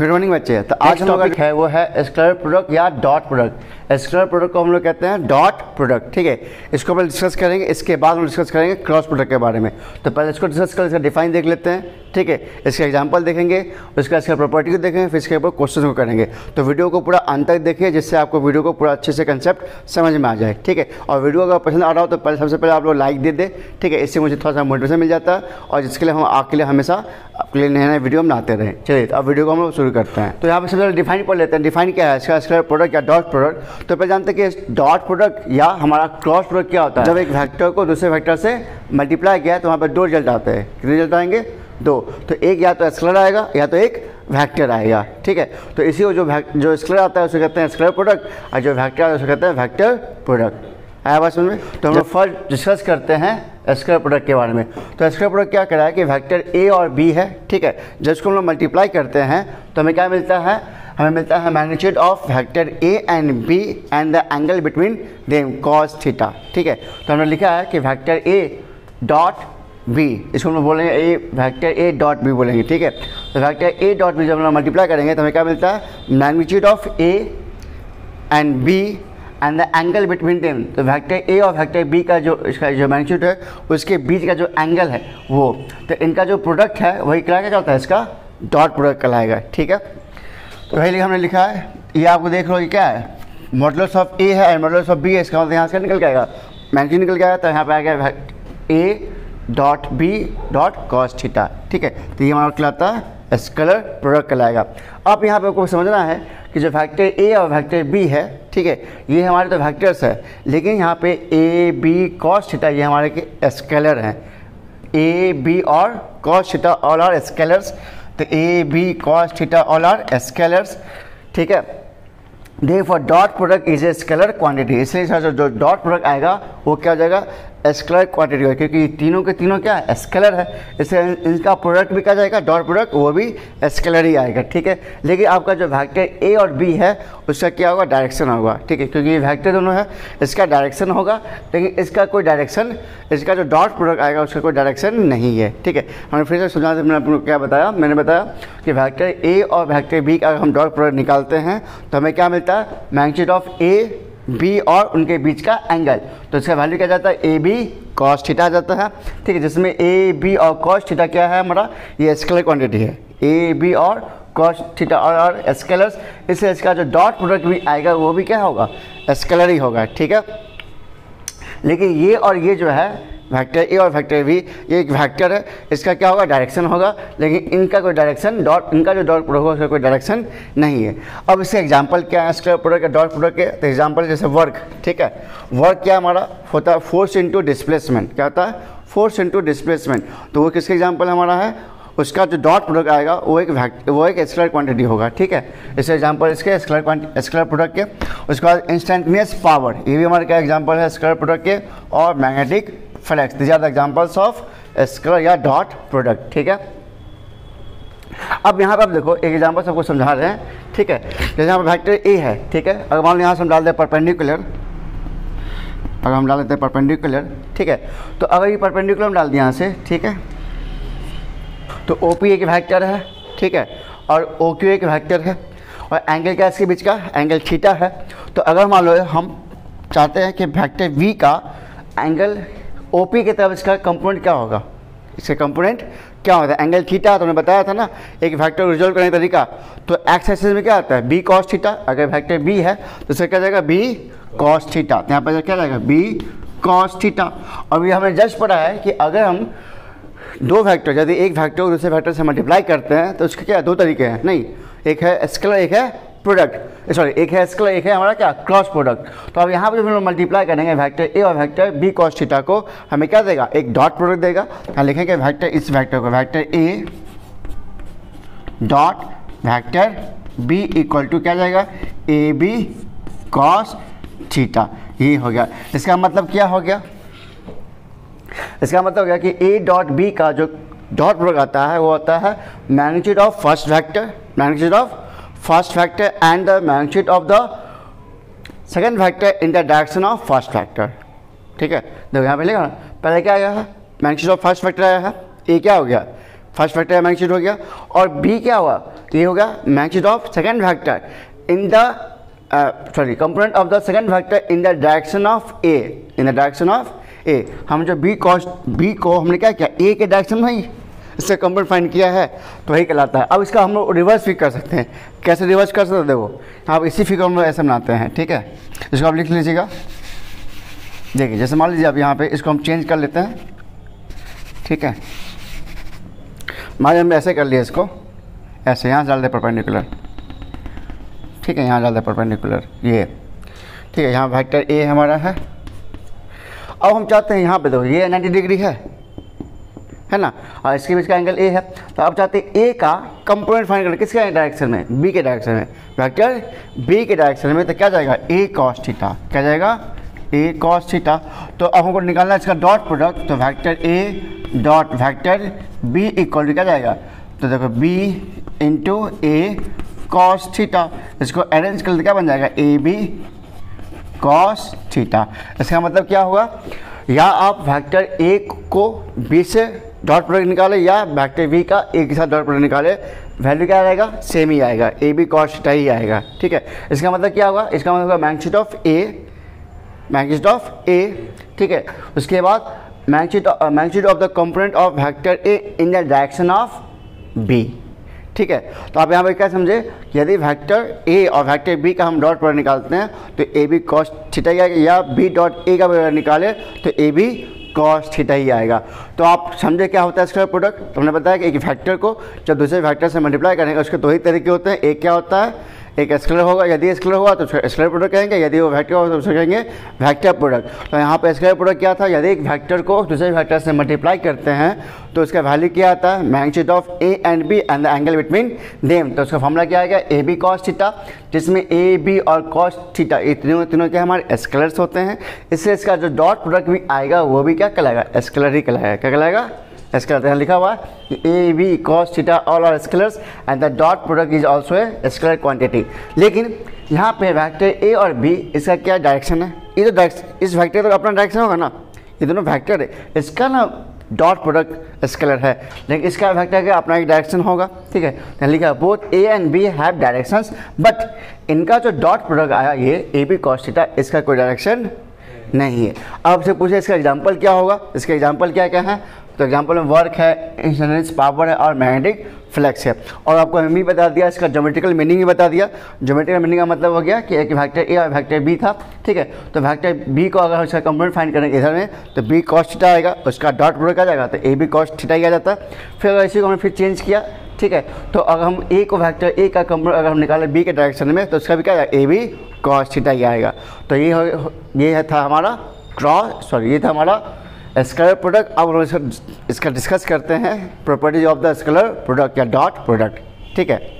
Good morning बच्चे। तो आज हम टॉपिक है वो है स्केलर प्रोडक्ट या डॉट प्रोडक्ट। स्केलर प्रोडक्ट को हम लोग कहते हैं डॉट प्रोडक्ट, ठीक है। इसको हम डिस्कस करेंगे, इसके बाद हम डिस्कस करेंगे क्रॉस प्रोडक्ट के बारे में। तो पहले इसको डिस्कस कर, इसका डिफाइन देख लेते हैं, ठीक है। इसका एग्जाम्पल देखेंगे, उसका इसका प्रॉपर्टी को देखेंगे, फिर इसके ऊपर क्वेश्चन को करेंगे। तो वीडियो को पूरा अंत तक देखिए, जिससे आपको वीडियो को पूरा अच्छे से कंसेप्ट समझ में आ जाए, ठीक है। और वीडियो अगर पसंद आ रहा हो तो पहले सबसे पहले आप लोग लाइक दे दें, ठीक है। इससे मुझे थोड़ा सा मोटिवेशन मिल जाता है और जिसके लिए हम आपके लिए हमेशा आपके लिए नए नए वीडियो बनाते रहें। चलिए अब वीडियो को हम लोग शुरू करते हैं। तो यहाँ पर सबसे पहले डिफाइन पढ़ लेते हैं। डिफाइन क्या है इसका, स्केलर प्रोडक्ट या डॉट प्रोडक्ट। तो पहले जानते हैं कि डॉट प्रोडक्ट या हमारा क्रॉस प्रोडक्ट क्या होता है। जब एक वेक्टर को दूसरे वेक्टर से मल्टीप्लाई किया तो वहाँ पर दो रिजल्ट आते हैं। कितने रिजल्ट आएंगे? दो। तो एक या तो स्केलर आएगा या तो एक वेक्टर आएगा, ठीक है। तो इसी को जो स्केलर आता है उसे कहते हैं स्केलर प्रोडक्ट और जो वेक्टर आता है उसे कहते हैं वेक्टर प्रोडक्ट। आया बात समझ में? तो हम फर्स्ट डिस्कस करते हैं स्केलर प्रोडक्ट के बारे में। तो स्केलर प्रोडक्ट क्या कह रहा है कि वेक्टर ए और बी है, ठीक है। जब इसको हम लोग मल्टीप्लाई करते हैं तो हमें क्या मिलता है? हमें मिलता है magnitude of vector A and B and the angle between them cos theta, ठीक है। तो हमने लिखा है कि वेक्टर ए डॉट बी, इसको हम लोग बोलेंगे A vector A dot B बोलेंगे, ठीक है। तो वेक्टर ए डॉट बी जब हम लोग मल्टीप्लाई करेंगे तो हमें क्या मिलता है? Magnitude of A and B and the angle between them. तो वेक्टर ए और वेक्टर बी का जो इसका जो मैग्नीट्यूड है उसके बीच का जो एंगल है वो, तो इनका जो प्रोडक्ट है वही कहलाएगा, क्या होता है इसका? डॉट प्रोडक्ट कहलाएगा, ठीक है। तो वही हमने लिखा है, ये आपको देख लो कि क्या है, मॉडुलस ऑफ ए है एंड मॉडुलस ऑफ बी है। इसका मतलब यहाँ से निकल के आएगा मैग्नीट्यूड निकल के आएगा, तो यहाँ पर आ गया A dot B dot cos theta, ठीक है। तो ये हमारा कहलाता है स्केलर प्रोडक्ट कहलाएगा। अब यहाँ पे आपको समझना है कि जो वेक्टर ए और वेक्टर बी है, ठीक है, ये हमारे तो वेक्टर्स है, लेकिन यहाँ पे ए बी कॉस थीटा ये हमारे के स्केलर हैं। ए बी और cos theta all are scalars. तो A B cos theta all are scalars, ठीक है। Therefore dot product is a scalar quantity. इसलिए सर जो डॉट प्रोडक्ट आएगा वो क्या हो जाएगा? स्केलर क्वांटिटी होगा, क्योंकि तीनों के तीनों क्या है? स्केलर है। इससे इनका प्रोडक्ट भी क्या जाएगा? डॉट प्रोडक्ट, वो भी स्केलर ही आएगा, ठीक है। लेकिन आपका जो वेक्टर ए और बी है उसका क्या होगा? डायरेक्शन होगा, ठीक है, क्योंकि ये वेक्टर दोनों है, इसका डायरेक्शन होगा, लेकिन इसका कोई डायरेक्शन, इसका जो डॉट प्रोडक्ट आएगा उसका कोई डायरेक्शन नहीं है, ठीक है। हमने फिर से सुना, मैंने आपको क्या बताया? मैंने बताया कि वेक्टर ए और वेक्टर बी का अगर हम डॉट प्रोडक्ट निकालते हैं तो हमें क्या मिलता है? मैग्नीट्यूड ऑफ ए बी और उनके बीच का एंगल। तो इसका वैल्यू क्या जाता है? ए बी कॉस थीटा आ जाता है, ठीक है, जिसमें ए बी और कॉस थीटा क्या है हमारा? ये स्केलर क्वांटिटी है। ए बी और कॉस थीटा और स्केलर्स, इससे इसका जो डॉट प्रोडक्ट भी आएगा वो भी क्या होगा? स्केलर ही होगा, ठीक है। लेकिन ये और ये जो है वेक्टर ए और वेक्टर बी, ये एक वेक्टर है, इसका क्या होगा? डायरेक्शन होगा, लेकिन इनका कोई डायरेक्शन डॉट, इनका जो डॉट प्रोडक्ट होगा उसका कोई डायरेक्शन नहीं है। अब इसके एग्जांपल क्या है स्केलर प्रोडक्ट या डॉट प्रोडक्ट के? तो एग्जांपल जैसे वर्क, ठीक है। वर्क क्या हमारा होता है? Force into displacement. क्या होता है? Force into displacement. तो वो किसके एग्जाम्पल हमारा है? उसका जो डॉट प्रोडक्ट आएगा वो एक स्केलर क्वांटिटी होगा, ठीक है। इसका एग्जांपल इसके स्केलर प्रोडक्ट के। उसके बाद इंस्टेंटनियस पावर, ये भी हमारे क्या एग्जाम्पल है स्केलर प्रोडक्ट के, और magnetic flux. These are the examples of scalar या डॉट प्रोडक्ट, ठीक है। अब यहाँ पर आप देखो एक एग्जांपल सबको समझा रहे हैं, ठीक है। जैसे यहाँ पर वेक्टर ए है, ठीक है, अगर मान लो यहाँ से हम डाल दें परपेंडिकुलर, अगर हम डाल देते हैं परपेंडिकुलर, ठीक है। तो अगर ये परपेंडिकुलर हम डाल दिया यहाँ से, ठीक है, तो ओ पी एक वेक्टर है, ठीक है, और ओ क्यू एक वेक्टर है, और एंगल क्या इसके बीच का? एंगल थीटा है। तो अगर मान लो हम चाहते हैं कि वेक्टर वी का एंगल ओ पी की तरफ इसका कंपोनेंट क्या होगा? इसका कंपोनेंट क्या होता है? Angle theta. तो हमने बताया था ना एक वेक्टर को रिजॉल्व करने का तरीका। तो एक्स एक्सिस में क्या आता है? B cos theta. अगर वेक्टर बी है तो इसका क्या जाएगा? B cos theta. यहाँ पर क्या जाएगा? B cos theta. और ये हमने जस्ट पढ़ा है कि अगर हम दो वेक्टर, यदि एक वेक्टर को दूसरे वेक्टर से मल्टीप्लाई करते हैं तो उसके क्या दो तरीके हैं? नहीं, एक है स्केलर, एक है प्रोडक्ट, सॉरी एक है स्केलर, एक है हमारा क्या? Cross product. तो अब यहाँ पर जब हम मल्टीप्लाई करेंगे वेक्टर ए और वेक्टर बी कॉस थीटा को, हमें क्या देगा? एक डॉट प्रोडक्ट देगा। यहाँ लिखेंगे वेक्टर, इस वेक्टर को vector A dot vector B equal to क्या जाएगा? A B cos theta. ये हो गया। इसका मतलब क्या हो गया? इसका मतलब हो गया कि ए डॉट बी का जो डॉट प्रोडक्ट आता है वो आता है magnitude of first vector, magnitude of first vector and the magnitude of the second vector in the direction of first vector, ठीक है। देखो यहाँ पे लिखा, पहले क्या आया है? मैग्नीट्यूड ऑफ फर्स्ट वेक्टर आया है, ए क्या हो गया? फर्स्ट फैक्टर मैग्नीट्यूड हो गया, और बी क्या हुआ, तो ये हो गया magnitude of second factor in the component of the second factor in the direction of A, in the direction of A. हम जो बी को हमने क्या किया, ए के डायरेक्शन में ही इससे कंपोनेंट फाइंड किया है, तो वही कहलाता है। अब इसका हम लोग रिवर्स भी कर सकते हैं। कैसे रिवर्स कर सकते हैं, देखो आप इसी फिगर में ऐसे बनाते हैं, ठीक है। इसको आप लिख लीजिएगा, देखिए जैसे मान लीजिए आप यहाँ पे इसको हम चेंज कर लेते हैं, ठीक है। मान लीजिए हमने ऐसे कर लिया, इसको ऐसे यहाँ डाल दे परपेंडिकुलर, ठीक है, यहाँ डाल दे परपेंडिकुलर, ये ठीक है। यहाँ वेक्टर ए हमारा है। अब हम चाहते हैं यहाँ पे, देखो ये 90 डिग्री है ना, और इसके बीच का एंगल ए है, तो आप चाहते हैं ए का कंपोनेंट फाइंड करना किसके डायरेक्शन में, बी के डायरेक्शन में, वेक्टर बी के डायरेक्शन में, तो क्या जाएगा ए कॉस थीटा, क्या जाएगा ए कॉस थीटा। तो अब हमको निकालना है इसका डॉट प्रोडक्ट, तो vector A dot vector B equal to क्या जाएगा, तो देखो B into A cos theta, इसको अरेंज कर क्या बन जाएगा ए बी कॉस थीटा। इसका मतलब क्या हुआ, या आप वेक्टर ए को बी से डॉट प्रोडक्ट निकाले या वेक्टर बी का ए के साथ डॉट प्रोडक्ट निकाले, वैल्यू क्या आएगा, सेम ही आएगा, ए बी कॉस थीटा ही आएगा, ठीक है। इसका मतलब क्या हुआ, इसका मतलब होगा magnitude of A, magnitude of A, ठीक है। उसके बाद magnitude of the component of vector A in the direction of B, ठीक है। तो आप यहाँ पर क्या समझे, यदि वेक्टर ए और वेक्टर बी का हम डॉट प्रोडक्ट निकालते हैं तो ए बी कॉस थीटा ही आएगा, या बी डॉट ए का निकाले तो ए बी कॉस थीटा ही आएगा। तो आप समझे क्या होता है इसका प्रोडक्ट, तो हमने बताया कि एक वेक्टर को जब दूसरे वेक्टर से मल्टीप्लाई करेंगे उसके दो ही तरीके होते हैं। एक क्या होता है, एक स्केलर होगा, यदि स्केलर होगा तो स्केलर प्रोडक्ट कहेंगे, यदि वो वेक्टर होगा तो उसको कहेंगे वेक्टर प्रोडक्ट। तो यहाँ पे स्केलर प्रोडक्ट क्या था, यदि एक वेक्टर को दूसरे वेक्टर से मल्टीप्लाई करते हैं तो उसका वैल्यू क्या आता है, magnitude of A and B and the angle between them, तो उसका फॉर्मूला क्या आएगा ए बी कॉस थीटा, जिसमें ए बी और कॉस थीटा ये तीनों के हमारे स्केलर्स होते हैं, इससे इसका जो डॉट प्रोडक्ट भी आएगा वो भी क्या कहलाएगा, स्केलर ही कहलाएगा। क्या कहलाएगा, स्केलर। यहाँ लिखा हुआ है A B cos theta all are scalars and the dot product is also a scalar quantity. लेकिन यहाँ पे वेक्टर ए और बी इसका क्या डायरेक्शन है, ये तो डायरेक्शन, इस वेक्टर का तो अपना डायरेक्शन होगा ना, ये दोनों वेक्टर है, इसका ना डॉट प्रोडक्ट स्केलर है, लेकिन इसका वेक्टर का अपना एक डायरेक्शन होगा, ठीक है। यहाँ लिखा both A and B have directions but इनका जो डॉट प्रोडक्ट आया ये ए बी कॉस थीटा, इसका कोई डायरेक्शन नहीं है। अब से पूछे इसका एग्जाम्पल क्या होगा, इसका एग्जाम्पल क्या क्या है, तो एग्जांपल में वर्क है, इंस्टेंटेनियस पावर है और मैग्नेटिक फ्लक्स है। और आपको हम भी बता दिया, इसका ज्योमेट्रिकल मीनिंग भी बता दिया। ज्योमेट्रिकल मीनिंग का मतलब हो गया कि एक वेक्टर ए और वेक्टर बी था, ठीक है। तो वेक्टर बी को अगर उसका कंपोनेंट फाइंड करेंगे इधर में तो बी कॉस थीटा आएगा, उसका डॉट प्रोडक्ट आ जाएगा तो ए बी कॉस थीटा ही आ जाता है। फिर अगर इसी को हमने फिर चेंज किया, ठीक है, तो अगर हम ए को वेक्टर ए का कंपोनेंट अगर हम निकालें बी के डायरेक्शन में तो उसका भी क्या आएगा, ए बी कॉस थीटा ही आएगा। तो ये था हमारा ये था हमारा स्केलर प्रोडक्ट। अब हम इसका डिस्कस करते हैं properties of the scalar product या डॉट प्रोडक्ट, ठीक है।